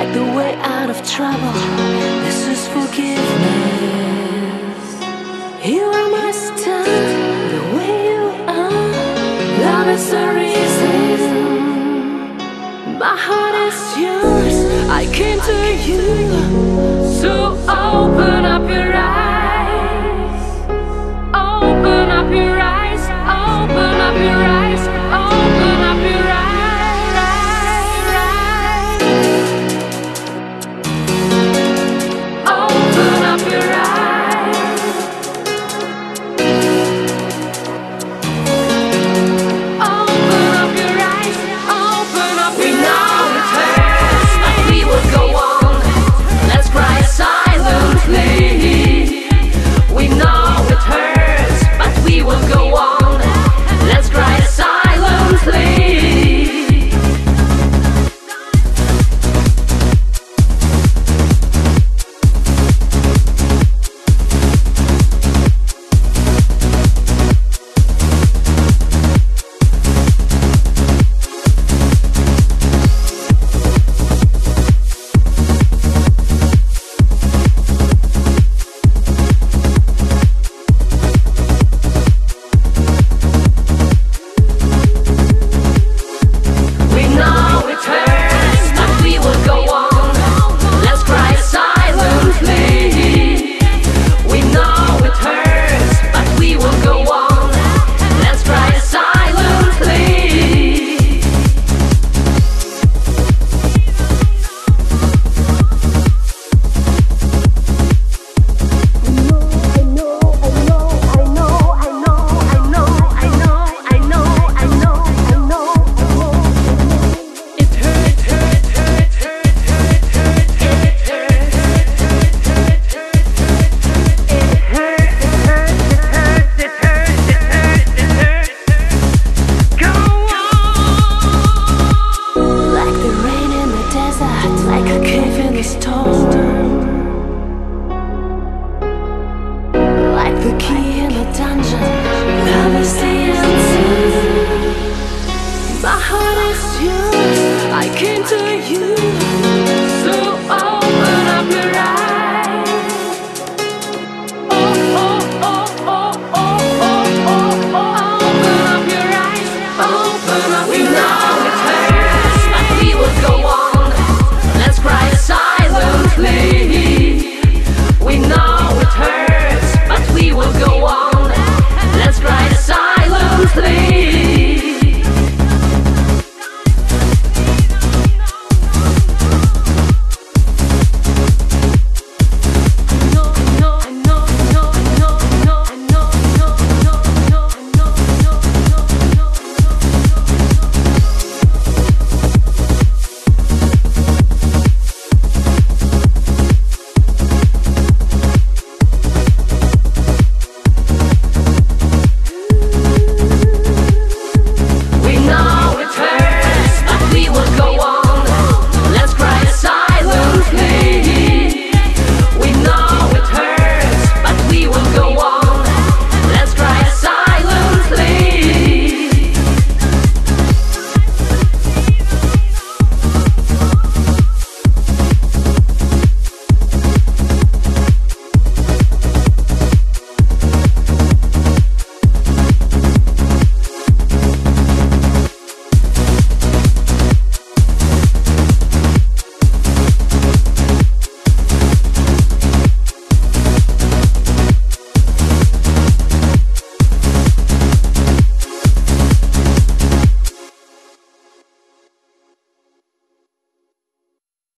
like the way out of trouble. This is forgiveness. Here I must stand the way you are. Love is the reason. My heart is yours. I came to you so.